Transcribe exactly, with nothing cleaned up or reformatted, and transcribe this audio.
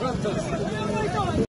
Let's go.